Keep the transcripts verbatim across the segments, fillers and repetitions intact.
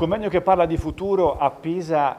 convegno che parla di futuro a Pisa,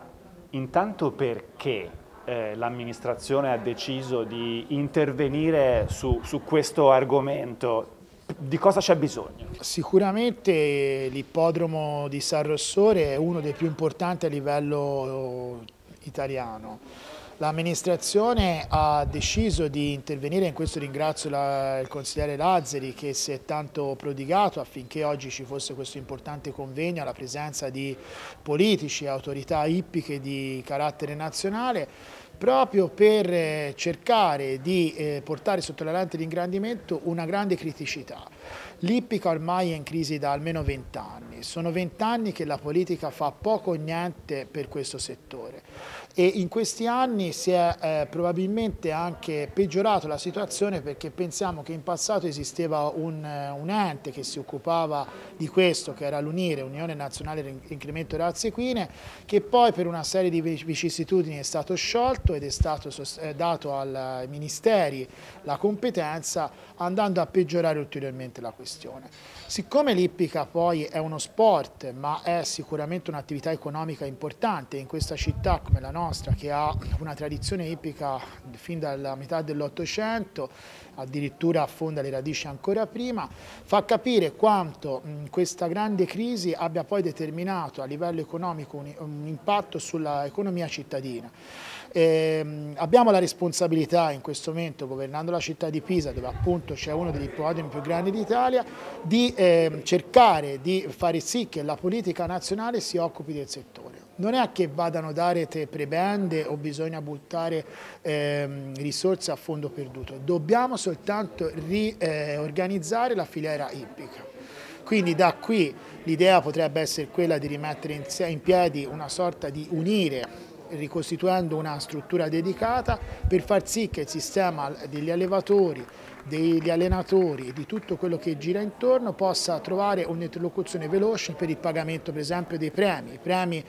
intanto perché eh, l'amministrazione ha deciso di intervenire su, su questo argomento? Di cosa c'è bisogno? Sicuramente l'ippodromo di San Rossore è uno dei più importanti a livello italiano. L'amministrazione ha deciso di intervenire, in questo ringrazio la, il consigliere Lazzeri che si è tanto prodigato affinché oggi ci fosse questo importante convegno alla presenza di politici e autorità ippiche di carattere nazionale, proprio per cercare di portare sotto la lente di ingrandimento una grande criticità. L'ippica ormai è in crisi da almeno vent'anni, sono vent'anni che la politica fa poco o niente per questo settore e in questi anni si è eh, probabilmente anche peggiorato la situazione, perché pensiamo che in passato esisteva un, un ente che si occupava di questo, che era l'Unire, Unione Nazionale dell'Incremento delle Razze Equine, che poi per una serie di vicissitudini è stato sciolto ed è stato eh, dato ai ministeri la competenza, andando a peggiorare ulteriormente la questione. Siccome l'ippica poi è uno sport, ma è sicuramente un'attività economica importante in questa città come la nostra, che ha una tradizione ippica fin dalla metà dell'Ottocento, addirittura affonda le radici ancora prima, fa capire quanto mh, questa grande crisi abbia poi determinato a livello economico un, un impatto sull'economia cittadina. E, abbiamo la responsabilità in questo momento, governando la città di Pisa, dove appunto c'è uno degli ippodromi più grandi d'Italia, di eh, cercare di fare sì che la politica nazionale si occupi del settore. Non è che vadano date prebende o bisogna buttare eh, risorse a fondo perduto, dobbiamo soltanto riorganizzare eh, la filiera ippica. Quindi da qui l'idea potrebbe essere quella di rimettere in, in piedi una sorta di Unire, ricostituendo una struttura dedicata per far sì che il sistema degli allevatori, degli allenatori e di tutto quello che gira intorno possa trovare un'interlocuzione veloce per il pagamento, per esempio, dei premi. I premi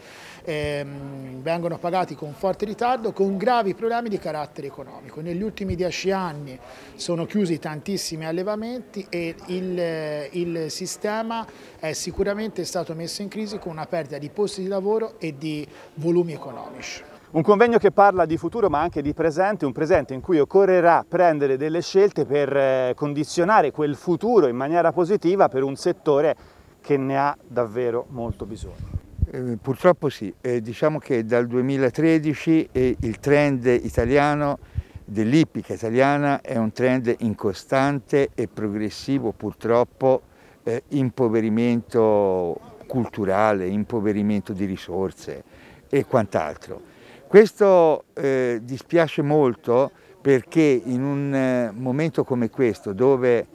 ehm, vengono pagati con forte ritardo, con gravi problemi di carattere economico. Negli ultimi dieci anni sono chiusi tantissimi allevamenti e il, il sistema è sicuramente stato messo in crisi, con una perdita di posti di lavoro e di volumi economici. Un convegno che parla di futuro ma anche di presente, un presente in cui occorrerà prendere delle scelte per condizionare quel futuro in maniera positiva per un settore che ne ha davvero molto bisogno. Eh, purtroppo sì, eh, diciamo che dal duemilatredici eh, il trend italiano dell'ippica italiana è un trend in costante e progressivo, purtroppo, eh, impoverimento culturale, impoverimento di risorse e quant'altro. Questo eh, dispiace molto, perché in un eh, momento come questo, dove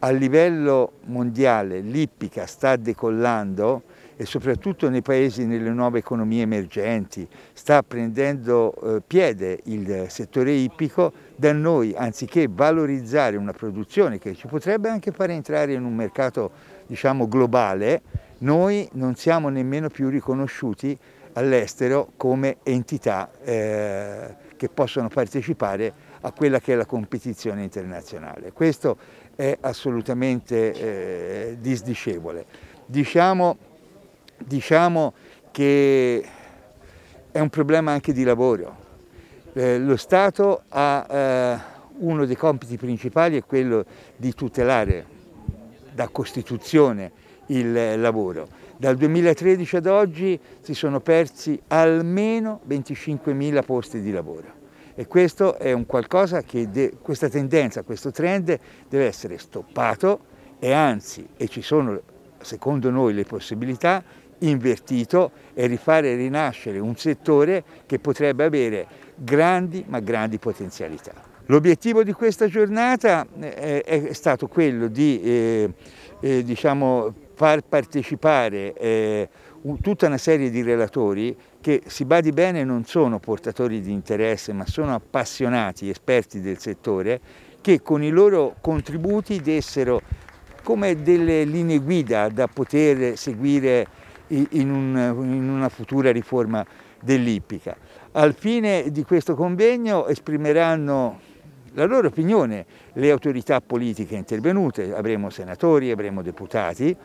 a livello mondiale l'ippica sta decollando e soprattutto nei paesi, nelle nuove economie emergenti, sta prendendo eh, piede il settore ippico, da noi, anziché valorizzare una produzione che ci potrebbe anche fare entrare in un mercato, diciamo, globale, noi non siamo nemmeno più riconosciuti all'estero come entità eh, che possono partecipare a quella che è la competizione internazionale. Questo è assolutamente eh, disdicevole. Diciamo, diciamo che è un problema anche di lavoro. Eh, lo Stato ha eh, uno dei compiti principali, è quello di tutelare da Costituzione il lavoro. Dal duemilatredici ad oggi si sono persi almeno venticinquemila posti di lavoro, e questo è un qualcosa che questa tendenza, questo trend deve essere stoppato, e anzi, e ci sono secondo noi le possibilità, invertito e rifare rinascere un settore che potrebbe avere grandi ma grandi potenzialità. L'obiettivo di questa giornata è stato quello di eh, eh, diciamo, far partecipare eh, tutta una serie di relatori che, si badi bene, non sono portatori di interesse, ma sono appassionati, esperti del settore, che con i loro contributi dessero come delle linee guida da poter seguire in, un, in una futura riforma dell'ippica. Al fine di questo convegno esprimeranno la loro opinione le autorità politiche intervenute, avremo senatori, avremo deputati,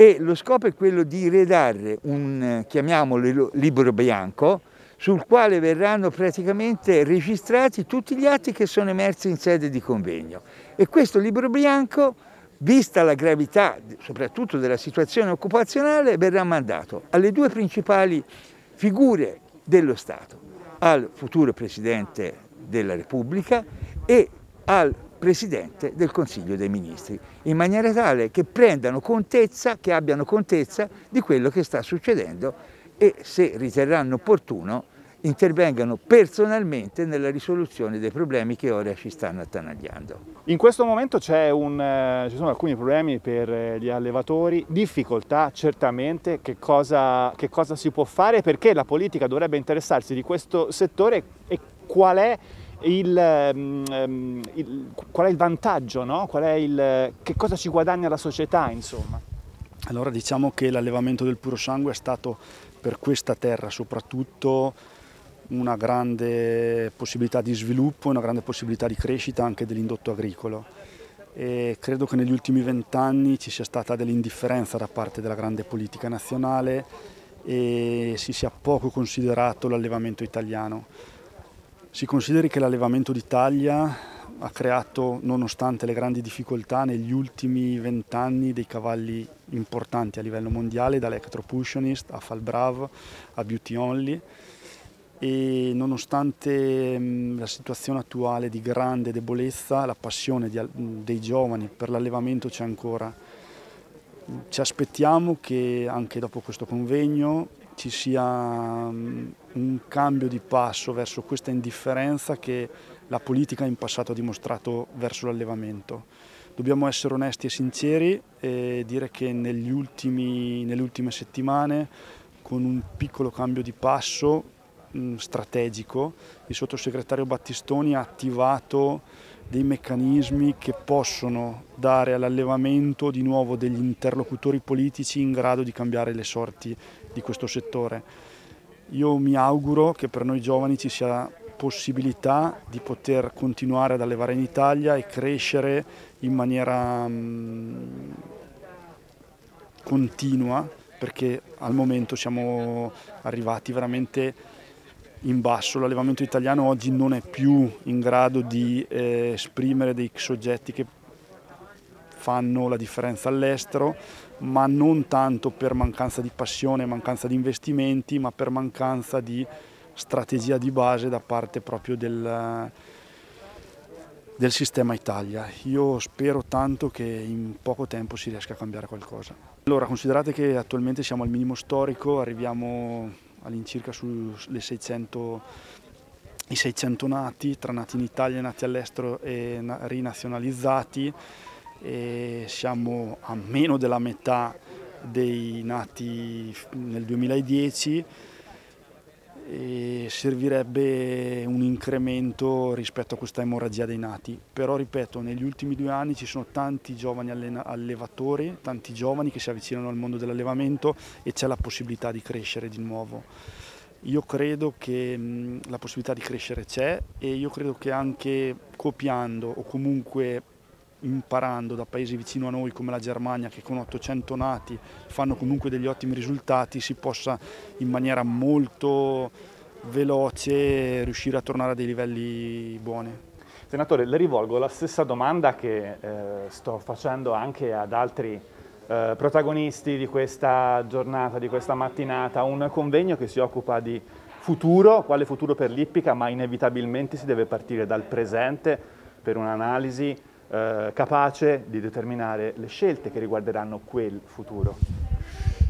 e lo scopo è quello di redare un, chiamiamolo, libro bianco, sul quale verranno praticamente registrati tutti gli atti che sono emersi in sede di convegno. E questo libro bianco, vista la gravità soprattutto della situazione occupazionale, verrà mandato alle due principali figure dello Stato, al futuro Presidente della Repubblica e al Presidente del Consiglio dei Ministri, in maniera tale che prendano contezza, che abbiano contezza di quello che sta succedendo e, se riterranno opportuno, intervengano personalmente nella risoluzione dei problemi che ora ci stanno attanagliando. In questo momento c'è un, ci sono alcuni problemi per gli allevatori, difficoltà certamente, che cosa, che cosa si può fare, perché la politica dovrebbe interessarsi di questo settore e qual è il, um, il, qual è il vantaggio, no? Qual è il, che cosa ci guadagna la società, insomma? Allora, diciamo che l'allevamento del puro sangue è stato per questa terra soprattutto una grande possibilità di sviluppo, una grande possibilità di crescita anche dell'indotto agricolo, e credo che negli ultimi vent'anni ci sia stata dell'indifferenza da parte della grande politica nazionale e si sia poco considerato l'allevamento italiano. Si consideri che l'allevamento d'Italia ha creato, nonostante le grandi difficoltà, negli ultimi vent'anni dei cavalli importanti a livello mondiale, dall'Electropulsionist a Falbrav a Beauty Only, e nonostante la situazione attuale di grande debolezza, la passione di, dei giovani per l'allevamento c'è ancora. Ci aspettiamo che anche dopo questo convegno ci sia un cambio di passo verso questa indifferenza che la politica in passato ha dimostrato verso l'allevamento. Dobbiamo essere onesti e sinceri e dire che negli ultimi, nelle ultime settimane, con un piccolo cambio di passo mh, strategico, il sottosegretario Battistoni ha attivato dei meccanismi che possono dare all'allevamento di nuovo degli interlocutori politici in grado di cambiare le sorti di questo settore. Io mi auguro che per noi giovani ci sia possibilità di poter continuare ad allevare in Italia e crescere in maniera mh, continua, perché al momento siamo arrivati veramente in basso. L'allevamento italiano oggi non è più in grado di eh, esprimere dei soggetti che fanno la differenza all'estero, ma non tanto per mancanza di passione, mancanza di investimenti, ma per mancanza di strategia di base da parte proprio del, del sistema Italia. Io spero tanto che in poco tempo si riesca a cambiare qualcosa. Allora, considerate che attualmente siamo al minimo storico, arriviamo all'incirca sulle seicento, i seicento nati, tra nati in Italia, nati all'estero e rinazionalizzati, e siamo a meno della metà dei nati nel duemiladieci, e servirebbe un incremento rispetto a questa emorragia dei nati. Però, ripeto, negli ultimi due anni ci sono tanti giovani allevatori, tanti giovani che si avvicinano al mondo dell'allevamento e c'è la possibilità di crescere di nuovo. Io credo che mh, la possibilità di crescere c'è, e io credo che anche copiando o comunque imparando da paesi vicino a noi come la Germania, che con ottocento nati fanno comunque degli ottimi risultati, si possa in maniera molto veloce riuscire a tornare a dei livelli buoni. Senatore, le rivolgo la stessa domanda che eh, sto facendo anche ad altri eh, protagonisti di questa giornata, di questa mattinata, un convegno che si occupa di futuro, quale futuro per l'Ippica, ma inevitabilmente si deve partire dal presente per un'analisi Eh, capace di determinare le scelte che riguarderanno quel futuro.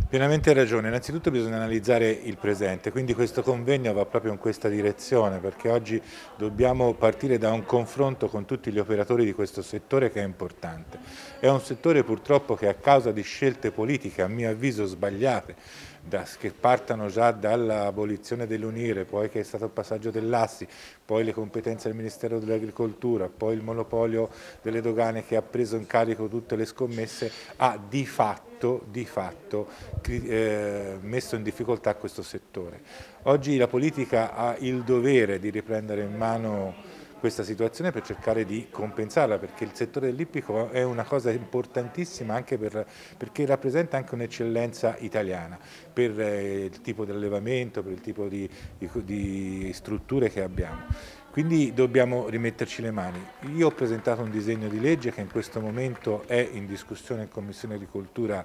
Pienamente ragione, innanzitutto bisogna analizzare il presente, quindi questo convegno va proprio in questa direzione, perché oggi dobbiamo partire da un confronto con tutti gli operatori di questo settore, che è importante. È un settore purtroppo che, a causa di scelte politiche a mio avviso sbagliate, Da, che partano già dall'abolizione dell'Unire, poi che è stato il passaggio dell'Assi, poi le competenze del Ministero dell'Agricoltura, poi il monopolio delle dogane che ha preso in carico tutte le scommesse, ha di fatto, di fatto eh, messo in difficoltà questo settore. Oggi la politica ha il dovere di riprendere in mano questa situazione per cercare di compensarla, perché il settore dell'ippico è una cosa importantissima anche per, perché rappresenta anche un'eccellenza italiana per il tipo di allevamento, per il tipo di, di, di strutture che abbiamo. Quindi dobbiamo rimetterci le mani. Io ho presentato un disegno di legge che in questo momento è in discussione in Commissione Agricoltura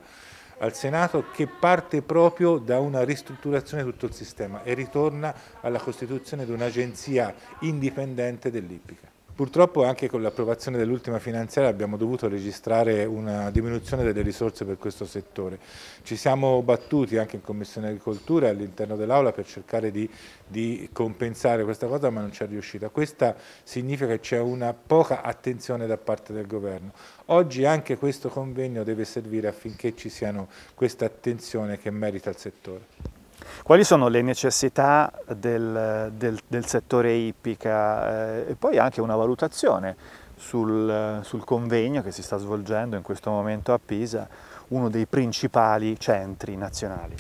al Senato, che parte proprio da una ristrutturazione di tutto il sistema e ritorna alla costituzione di un'agenzia indipendente dell'ippica. Purtroppo anche con l'approvazione dell'ultima finanziaria abbiamo dovuto registrare una diminuzione delle risorse per questo settore. Ci siamo battuti anche in Commissione Agricoltura e all'interno dell'Aula per cercare di, di compensare questa cosa, ma non ci è riuscita. Questa significa che c'è una poca attenzione da parte del Governo. Oggi anche questo convegno deve servire affinché ci siano questa attenzione che merita il settore. Quali sono le necessità del, del, del settore ippica eh, e poi anche una valutazione sul, sul convegno che si sta svolgendo in questo momento a Pisa, uno dei principali centri nazionali?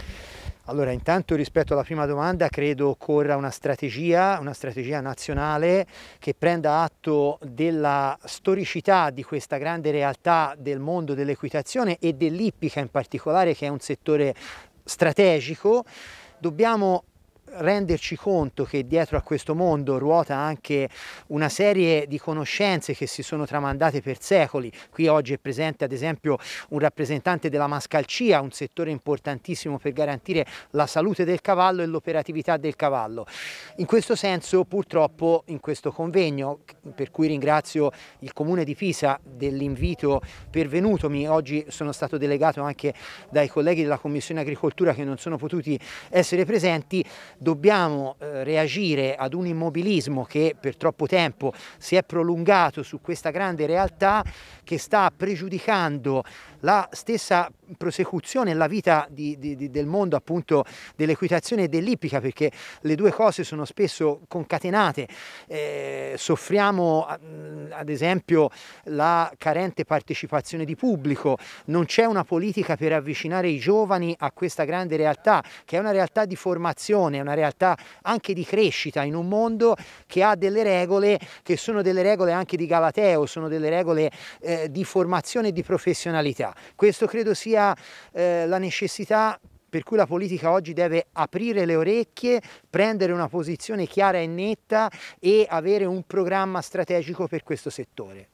Allora, intanto rispetto alla prima domanda credo occorra una strategia, una strategia nazionale che prenda atto della storicità di questa grande realtà del mondo dell'equitazione e dell'ippica in particolare, che è un settore strategico. Dobbiamo renderci conto che dietro a questo mondo ruota anche una serie di conoscenze che si sono tramandate per secoli. Qui oggi è presente ad esempio un rappresentante della mascalcia, un settore importantissimo per garantire la salute del cavallo e l'operatività del cavallo. In questo senso purtroppo in questo convegno, per cui ringrazio il Comune di Pisa dell'invito pervenutomi, oggi sono stato delegato anche dai colleghi della Commissione Agricoltura che non sono potuti essere presenti, dobbiamo eh, reagire ad un immobilismo che per troppo tempo si è prolungato su questa grande realtà, che sta pregiudicando la stessa prosecuzione e la vita di, di, del mondo appunto dell'equitazione e dell'ippica, perché le due cose sono spesso concatenate. Eh, soffriamo ad esempio la carente partecipazione di pubblico, non c'è una politica per avvicinare i giovani a questa grande realtà, che è una realtà di formazione, è una realtà anche di crescita in un mondo che ha delle regole che sono delle regole anche di galateo, sono delle regole eh, di formazione e di professionalità. Questo credo sia la necessità per cui la politica oggi deve aprire le orecchie, prendere una posizione chiara e netta e avere un programma strategico per questo settore.